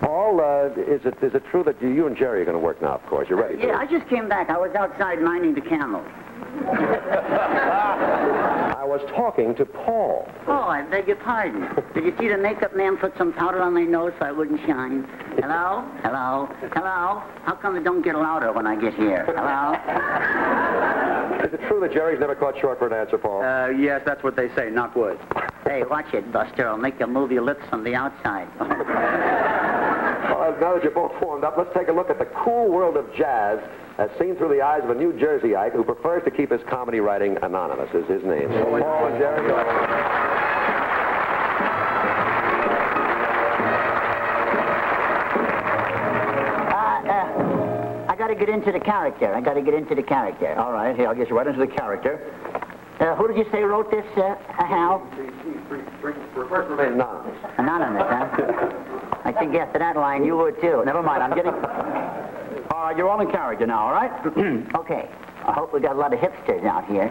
Paul, is it true that you and Jerry are going to work now, of course? You're ready. Yeah, I just came back. I was outside minding the camels. I was talking to Paul. Oh, I beg your pardon. Did you see the makeup man put some powder on my nose so I wouldn't shine? Hello? Hello? Hello? How come it don't get louder when I get here? Hello? Is it true that Jerry's never caught short for an answer, Paul? Yes, that's what they say, knock wood. Hey, watch it, Buster. I'll make you move your lips from the outside. Now that you're both formed up, let's take a look at the cool world of jazz as seen through the eyes of a New Jerseyite who prefers to keep his comedy writing anonymous, is his name. So Paul and Jerry. I got to get into the character. All right, here, I'll get you right into the character. Who did you say wrote this, Hal? Anonymous. Anonymous, huh? I think after that line, you would, too. Never mind, I'm getting... All right, you're all in character now, all right? Okay. I hope we got a lot of hipsters out here.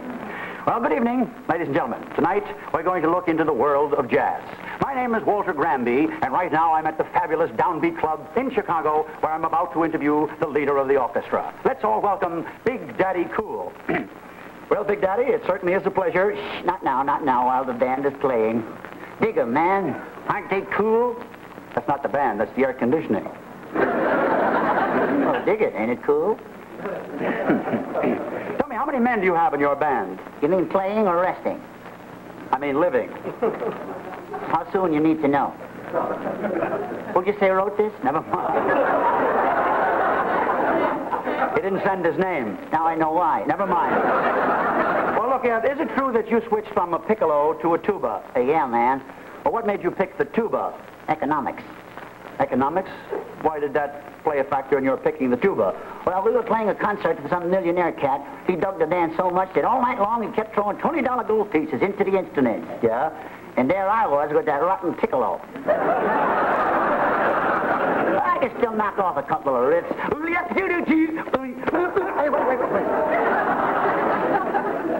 Well, good evening, ladies and gentlemen. Tonight, we're going to look into the world of jazz. My name is Walter Gramby, and right now I'm at the fabulous Downbeat Club in Chicago, where I'm about to interview the leader of the orchestra. Let's all welcome Big Daddy Cool. Well, Big Daddy, it certainly is a pleasure. Shh, not now, while the band is playing. Dig 'em, man. Aren't they cool? That's not the band, that's the air conditioning. Oh, dig it, ain't it cool? Tell me, how many men do you have in your band? You mean playing or resting? I mean living. How soon you need to know? Who'd you say wrote this? Never mind. He didn't send his name. Now I know why. Never mind. Well, look, is it true that you switched from a piccolo to a tuba? Yeah, man. Well, what made you pick the tuba? Economics. Economics? Why did that play a factor in your picking the tuba? Well, we were playing a concert for some millionaire cat. He dug the dance so much that all night long he kept throwing $20 gold pieces into the instrument. Yeah? And there I was with that rotten piccolo. I could still knock off a couple of riffs.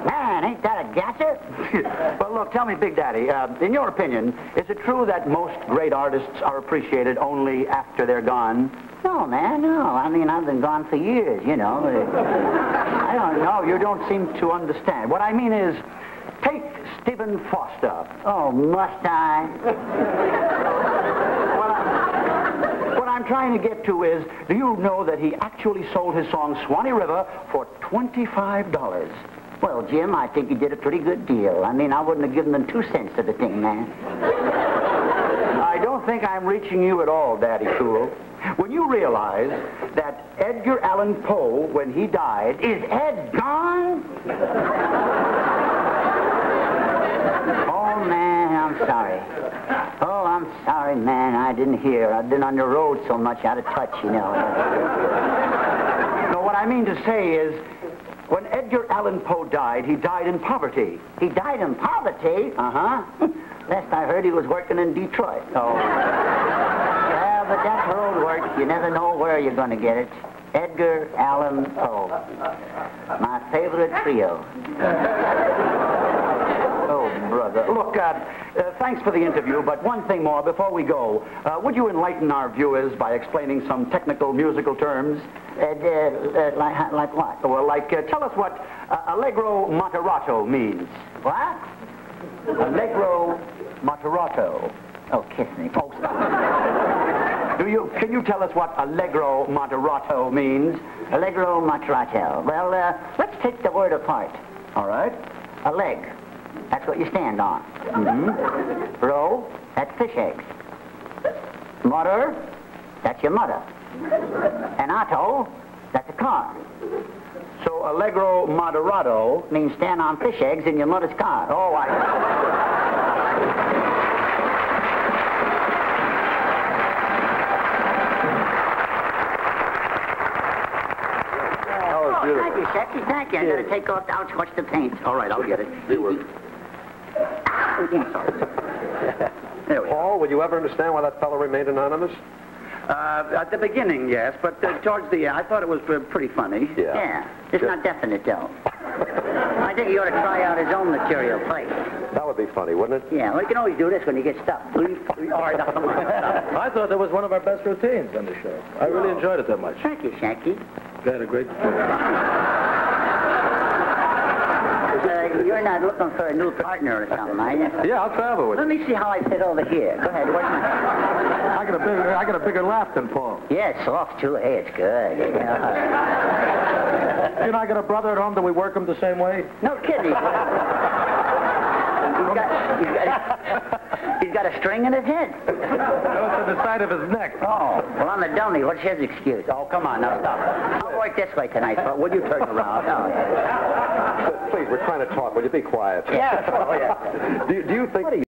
Man, ain't that a gasser? Well, look, tell me, Big Daddy, in your opinion, is it true that most great artists are appreciated only after they're gone? No, man, no. I mean, I've been gone for years, you know. I don't know. You don't seem to understand. What I mean is, take Stephen Foster. Oh, must I? What I'm trying to get to is, do you know that he actually sold his song Swanee River for $25? Well, Jim, I think he did a pretty good deal. I mean, I wouldn't have given them 2 cents for the thing, man. I don't think I'm reaching you at all, Daddy Cool. When you realize that Edgar Allan Poe, when he died, is Ed gone? Oh, man, I'm sorry. Oh, I'm sorry, man. I didn't hear. I've been on the road so much, out of touch, you know. No, what I mean to say is, when Edgar Allan Poe died, he died in poverty. He died in poverty? Uh-huh. Last I heard, he was working in Detroit. Oh. Yeah, but that's her old work. You never know where you're going to get it. Edgar Allan Poe. My favorite trio. Oh, brother. Look, thanks for the interview, but one thing more before we go. Would you enlighten our viewers by explaining some technical musical terms? Like what? Well, like, tell us what allegro moderato means. What? Allegro moderato. Oh, kiss me. Oh, stop. Can you tell us what allegro moderato means? Allegro moderato. Well, let's take the word apart. All right. Alleg. That's what you stand on. Mm-hmm. Roe. That's fish eggs. Motor. That's your mother. An auto, that's a car. So allegro moderato means stand on fish eggs in your mother's car. Oh, Oh, thank you, Sexy. Thank you. I'm going to take off the outwatch the paint. All right, I'll get it. You were. I'm sorry. There we go. Paul, will you ever understand why that fellow remained anonymous? At the beginning, yes, but towards the end, I thought it was pretty funny. Yeah. It's not definite, though. I I think he ought to try out his own material, play. That would be funny, wouldn't it? Yeah, well, you can always do this when you get stuck. I thought that was one of our best routines on the show. I really enjoyed it that much. Thank you, Shanky. You had a great time. You're not looking for a new partner or something, are you? Yeah, I'll travel with you. Let me see how I fit over here. Go ahead. Where's my... I got a bigger laugh than Paul. Yeah, it's soft, too. Hey, it's good. You know, I got a brother at home. Do we work him the same way? No kidding. He's got a string in his head. No, it's on the side of his neck. Oh, well, I'm a dummy. What's his excuse? Oh, come on. Now, stop. I'll work this way tonight, but will you turn around? No. Please, we're trying to talk. Will you be quiet? Yeah. Oh, yeah. Do you think...